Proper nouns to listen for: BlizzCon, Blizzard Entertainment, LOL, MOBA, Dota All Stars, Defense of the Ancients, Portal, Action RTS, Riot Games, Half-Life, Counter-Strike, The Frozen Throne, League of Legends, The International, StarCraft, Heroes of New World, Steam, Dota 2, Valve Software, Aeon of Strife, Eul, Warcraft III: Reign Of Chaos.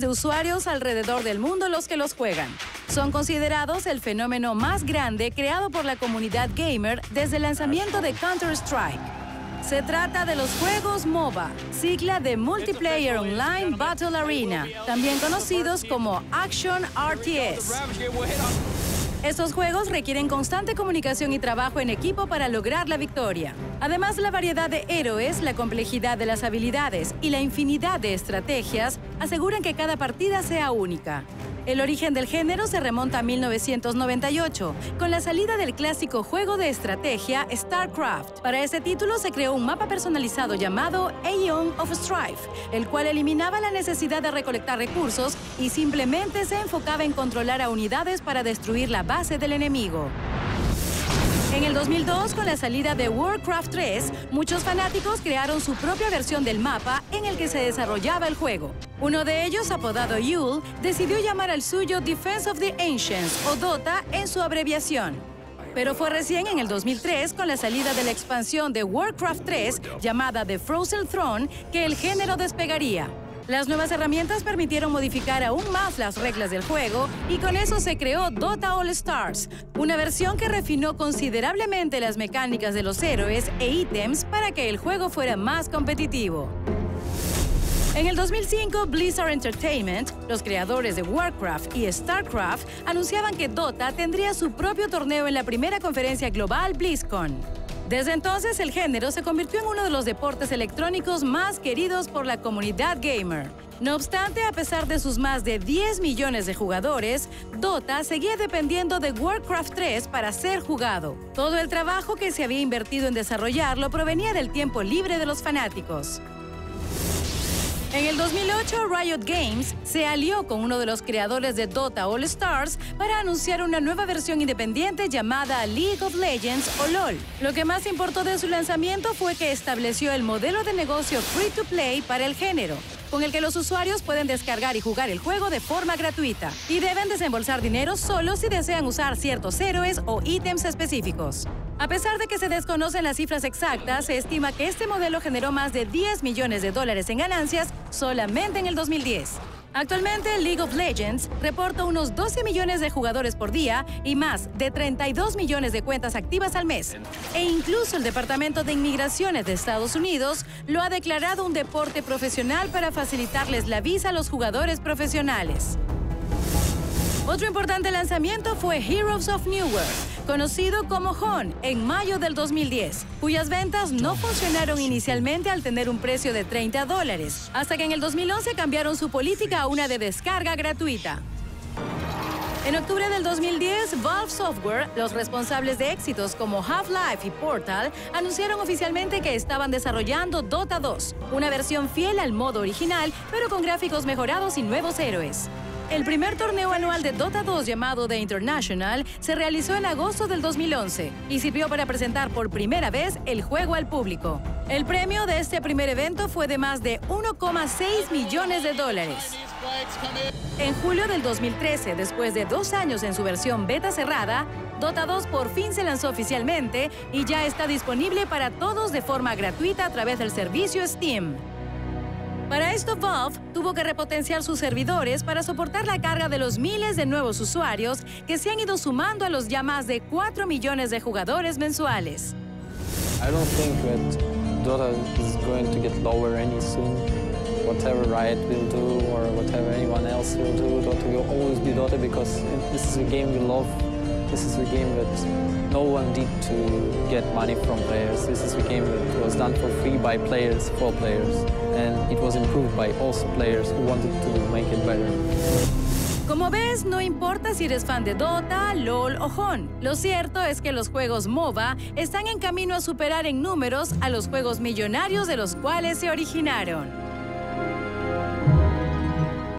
millones de usuarios alrededor del mundo los que los juegan. Son considerados el fenómeno más grande creado por la comunidad gamer desde el lanzamiento de Counter-Strike. Se trata de los juegos MOBA, sigla de Multiplayer Online Battle Arena, también conocidos como Action RTS. Estos juegos requieren constante comunicación y trabajo en equipo para lograr la victoria. Además, la variedad de héroes, la complejidad de las habilidades y la infinidad de estrategias aseguran que cada partida sea única. El origen del género se remonta a 1998, con la salida del clásico juego de estrategia StarCraft. Para ese título se creó un mapa personalizado llamado Aeon of Strife, el cual eliminaba la necesidad de recolectar recursos y simplemente se enfocaba en controlar a unidades para destruir la base del enemigo. En el 2002, con la salida de Warcraft 3, muchos fanáticos crearon su propia versión del mapa en el que se desarrollaba el juego. Uno de ellos, apodado Eul, decidió llamar al suyo Defense of the Ancients, o Dota en su abreviación. Pero fue recién en el 2003, con la salida de la expansión de Warcraft 3, llamada The Frozen Throne, que el género despegaría. Las nuevas herramientas permitieron modificar aún más las reglas del juego y con eso se creó Dota All Stars, una versión que refinó considerablemente las mecánicas de los héroes e ítems para que el juego fuera más competitivo. En el 2005, Blizzard Entertainment, los creadores de Warcraft y StarCraft, anunciaban que Dota tendría su propio torneo en la primera conferencia global BlizzCon. Desde entonces, el género se convirtió en uno de los deportes electrónicos más queridos por la comunidad gamer. No obstante, a pesar de sus más de 10 millones de jugadores, Dota seguía dependiendo de Warcraft 3 para ser jugado. Todo el trabajo que se había invertido en desarrollarlo provenía del tiempo libre de los fanáticos. En el 2008, Riot Games se alió con uno de los creadores de Dota All Stars para anunciar una nueva versión independiente llamada League of Legends o LOL. Lo que más importó de su lanzamiento fue que estableció el modelo de negocio free to play para el género, con el que los usuarios pueden descargar y jugar el juego de forma gratuita y deben desembolsar dinero solo si desean usar ciertos héroes o ítems específicos. A pesar de que se desconocen las cifras exactas, se estima que este modelo generó más de 10 millones de dólares en ganancias solamente en el 2010. Actualmente, League of Legends reporta unos 12 millones de jugadores por día y más de 32 millones de cuentas activas al mes. E incluso el Departamento de Inmigraciones de Estados Unidos lo ha declarado un deporte profesional para facilitarles la visa a los jugadores profesionales. Otro importante lanzamiento fue Heroes of New World, conocido como Hon, en mayo del 2010, cuyas ventas no funcionaron inicialmente al tener un precio de $30, hasta que en el 2011 cambiaron su política a una de descarga gratuita. En octubre del 2010, Valve Software, los responsables de éxitos como Half-Life y Portal, anunciaron oficialmente que estaban desarrollando Dota 2, una versión fiel al modo original, pero con gráficos mejorados y nuevos héroes. El primer torneo anual de Dota 2 llamado The International se realizó en agosto del 2011 y sirvió para presentar por primera vez el juego al público. El premio de este primer evento fue de más de $1,6 millones. En julio del 2013, después de 2 años en su versión beta cerrada, Dota 2 por fin se lanzó oficialmente y ya está disponible para todos de forma gratuita a través del servicio Steam. Para esto, Valve tuvo que repotenciar sus servidores para soportar la carga de los miles de nuevos usuarios que se han ido sumando a los ya más de 4 millones de jugadores mensuales. I don't think that Dota is going to get lower any soon. Whatever Riot will do or whatever anyone else will do, Dota will always be Dota because this is a game we love. This is a game that no one did to get money from players. This is a game that was done for free by players, for players. And it was improved by also players who wanted to make it better. Como ves, no importa si eres fan de Dota, LOL o Hon. Lo cierto es que los juegos MOBA están en camino a superar en números a los juegos millonarios de los cuales se originaron.